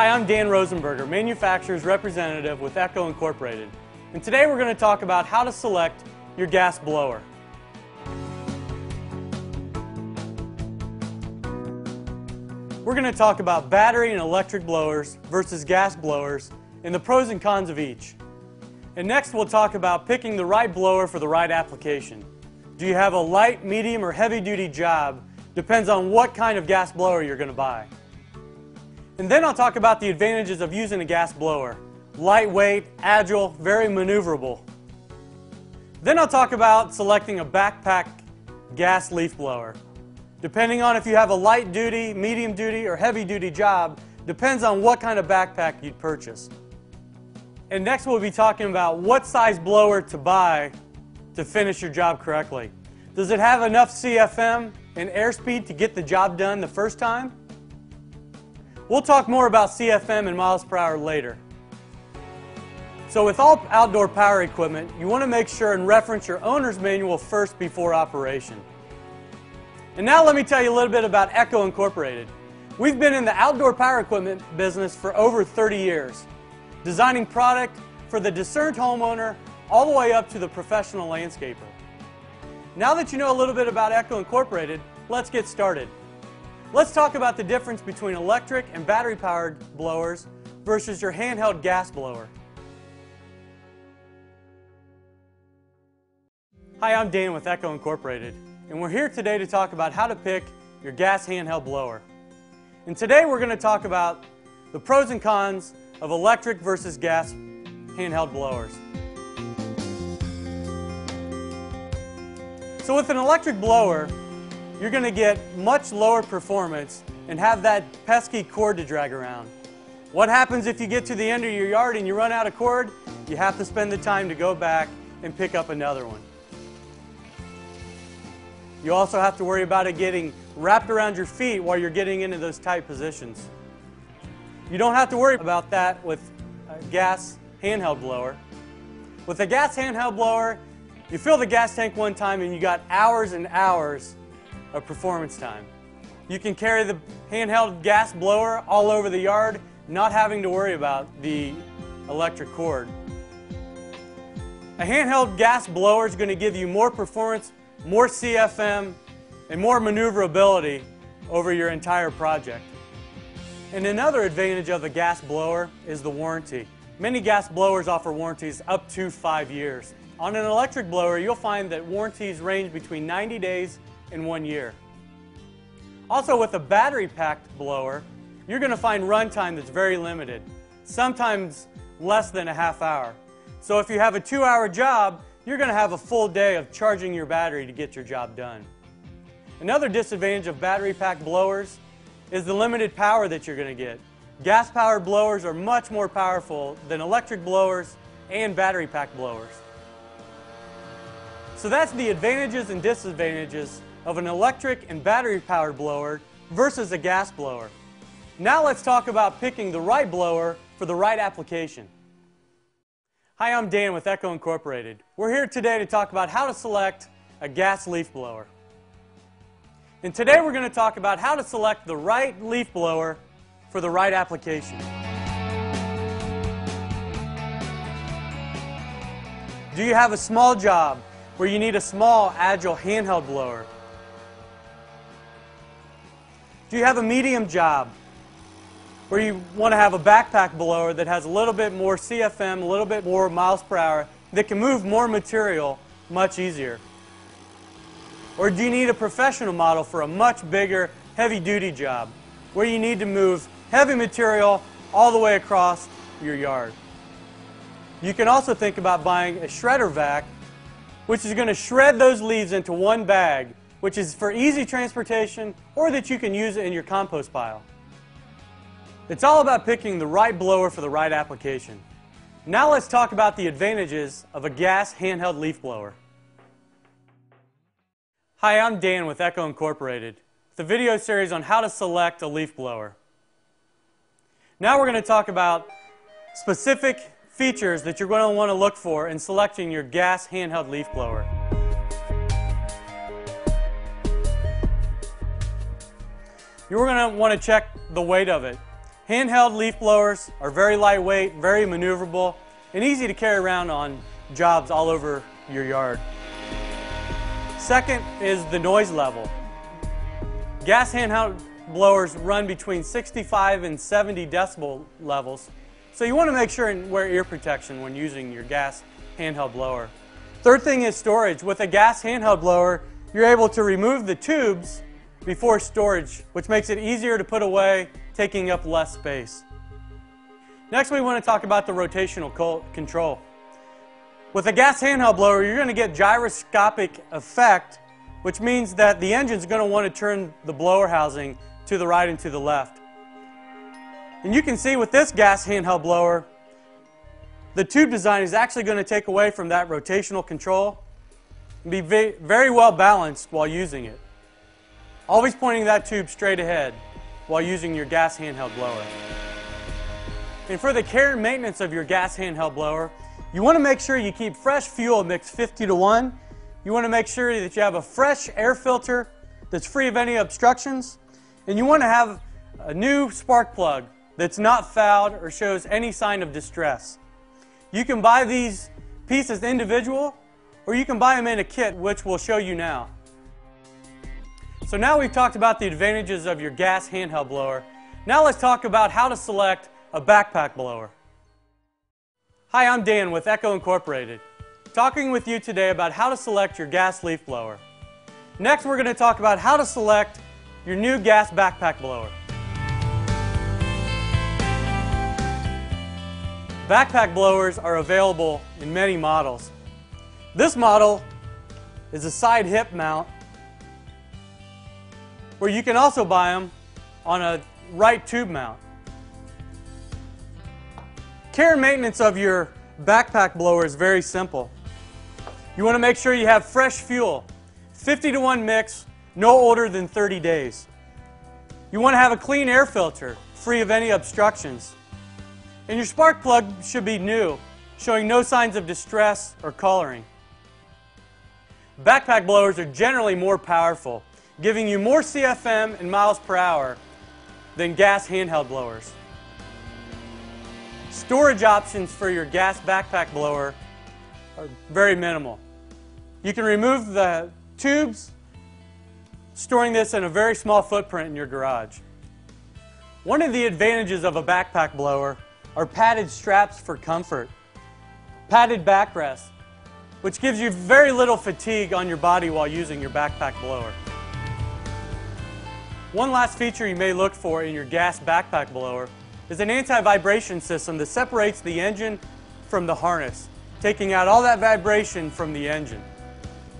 Hi, I'm Dan Rosenberger, Manufacturer's Representative with ECHO Incorporated, and today we're going to talk about how to select your gas blower. We're going to talk about battery and electric blowers versus gas blowers and the pros and cons of each. And next we'll talk about picking the right blower for the right application. Do you have a light, medium, or heavy-duty job? Depends on what kind of gas blower you're going to buy. And then I'll talk about the advantages of using a gas blower. Lightweight, agile, very maneuverable. Then I'll talk about selecting a backpack gas leaf blower. Depending on if you have a light duty, medium duty, or heavy duty job, depends on what kind of backpack you'd purchase. And next we'll be talking about what size blower to buy to finish your job correctly. Does it have enough CFM and airspeed to get the job done the first time? We'll talk more about CFM and miles per hour later. So with all outdoor power equipment, you want to make sure and reference your owner's manual first before operation. And now let me tell you a little bit about ECHO Incorporated. We've been in the outdoor power equipment business for over 30 years, designing product for the discerned homeowner all the way up to the professional landscaper. Now that you know a little bit about ECHO Incorporated, let's get started. Let's talk about the difference between electric and battery-powered blowers versus your handheld gas blower. Hi, I'm Dan with ECHO Incorporated, and we're here today to talk about how to pick your gas handheld blower. And today we're going to talk about the pros and cons of electric versus gas handheld blowers. So with an electric blower, you're going to get much lower performance and have that pesky cord to drag around. What happens if you get to the end of your yard and you run out of cord? You have to spend the time to go back and pick up another one. You also have to worry about it getting wrapped around your feet while you're getting into those tight positions. You don't have to worry about that with a gas handheld blower. With a gas handheld blower, you fill the gas tank one time and you got hours and hours of performance time. You can carry the handheld gas blower all over the yard, not having to worry about the electric cord. A handheld gas blower is going to give you more performance, more CFM, and more maneuverability over your entire project. And another advantage of the gas blower is the warranty. Many gas blowers offer warranties up to 5 years. On an electric blower, you'll find that warranties range between 90 days in 1 year. Also, with a battery-packed blower, you're going to find runtime that's very limited, sometimes less than a half hour. So if you have a 2-hour job, you're going to have a full day of charging your battery to get your job done. Another disadvantage of battery-packed blowers is the limited power that you're going to get. Gas-powered blowers are much more powerful than electric blowers and battery-packed blowers. So that's the advantages and disadvantages of an electric and battery-powered blower versus a gas blower. Now let's talk about picking the right blower for the right application. Hi, I'm Dan with ECHO Incorporated. We're here today to talk about how to select a gas leaf blower. And today we're going to talk about how to select the right leaf blower for the right application. Do you have a small job where you need a small, agile handheld blower? Do you have a medium job where you want to have a backpack blower that has a little bit more CFM, a little bit more miles per hour, that can move more material much easier? Or do you need a professional model for a much bigger, heavy-duty job where you need to move heavy material all the way across your yard? You can also think about buying a shredder vac, which is going to shred those leaves into one bag, which is for easy transportation or that you can use it in your compost pile. It's all about picking the right blower for the right application. Now let's talk about the advantages of a gas handheld leaf blower. Hi, I'm Dan with ECHO Incorporated, the video series on how to select a leaf blower. Now we're going to talk about specific features that you're going to want to look for in selecting your gas handheld leaf blower. You're going to want to check the weight of it. Handheld leaf blowers are very lightweight, very maneuverable, and easy to carry around on jobs all over your yard. Second is the noise level. Gas handheld blowers run between 65 and 70 decibel levels, so you want to make sure and wear ear protection when using your gas handheld blower. Third thing is storage. With a gas handheld blower, you're able to remove the tubes before storage, which makes it easier to put away, taking up less space. Next, we want to talk about the rotational control. With a gas handheld blower, you're going to get gyroscopic effect, which means that the engine's going to want to turn the blower housing to the right and to the left. And you can see with this gas handheld blower, the tube design is actually going to take away from that rotational control and be very well balanced while using it. Always pointing that tube straight ahead while using your gas handheld blower. And for the care and maintenance of your gas handheld blower, you want to make sure you keep fresh fuel mixed 50-to-1. You want to make sure that you have a fresh air filter that's free of any obstructions, and you want to have a new spark plug that's not fouled or shows any sign of distress. You can buy these pieces individual, or you can buy them in a kit, which we'll show you now. So now we've talked about the advantages of your gas handheld blower. Now let's talk about how to select a backpack blower. Hi, I'm Dan with ECHO Incorporated, talking with you today about how to select your gas leaf blower. Next, we're going to talk about how to select your new gas backpack blower. Backpack blowers are available in many models. This model is a side hip mount, where you can also buy them on a right tube mount. Care and maintenance of your backpack blower is very simple. You want to make sure you have fresh fuel, 50-to-1 mix, no older than 30 days. You want to have a clean air filter, free of any obstructions. And your spark plug should be new, showing no signs of distress or coloring. Backpack blowers are generally more powerful, giving you more CFM and miles per hour than gas handheld blowers. Storage options for your gas backpack blower are very minimal. You can remove the tubes, storing this in a very small footprint in your garage. One of the advantages of a backpack blower are padded straps for comfort, padded backrest, which gives you very little fatigue on your body while using your backpack blower. One last feature you may look for in your gas backpack blower is an anti-vibration system that separates the engine from the harness, taking out all that vibration from the engine.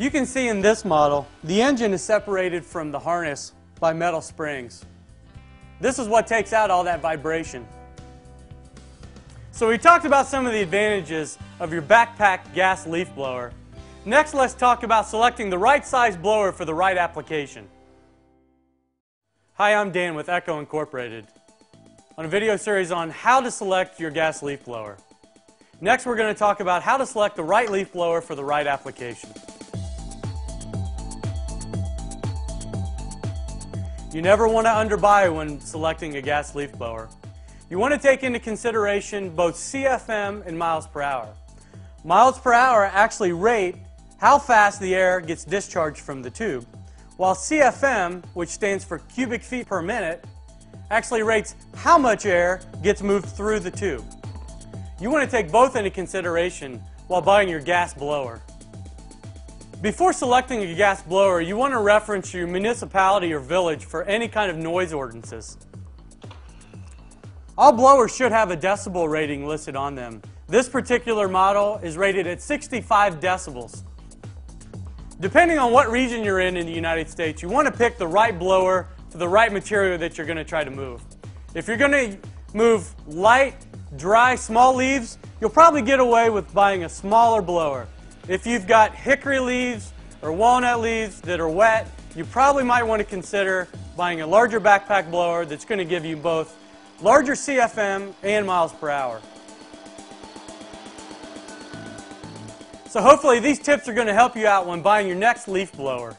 You can see in this model, the engine is separated from the harness by metal springs. This is what takes out all that vibration. So we talked about some of the advantages of your backpack gas leaf blower. Next, let's talk about selecting the right size blower for the right application. Hi, I'm Dan with ECHO Incorporated on a video series on how to select your gas leaf blower. Next, we're going to talk about how to select the right leaf blower for the right application. You never want to underbuy when selecting a gas leaf blower. You want to take into consideration both CFM and miles per hour. Miles per hour actually rate how fast the air gets discharged from the tube, while CFM, which stands for cubic feet per minute, actually rates how much air gets moved through the tube. You want to take both into consideration while buying your gas blower. Before selecting a gas blower, you want to reference your municipality or village for any kind of noise ordinances. All blowers should have a decibel rating listed on them. This particular model is rated at 65 decibels. Depending on what region you're in the United States, you want to pick the right blower for the right material that you're going to try to move. If you're going to move light, dry, small leaves, you'll probably get away with buying a smaller blower. If you've got hickory leaves or walnut leaves that are wet, you probably might want to consider buying a larger backpack blower that's going to give you both larger CFM and miles per hour. So hopefully these tips are going to help you out when buying your next leaf blower.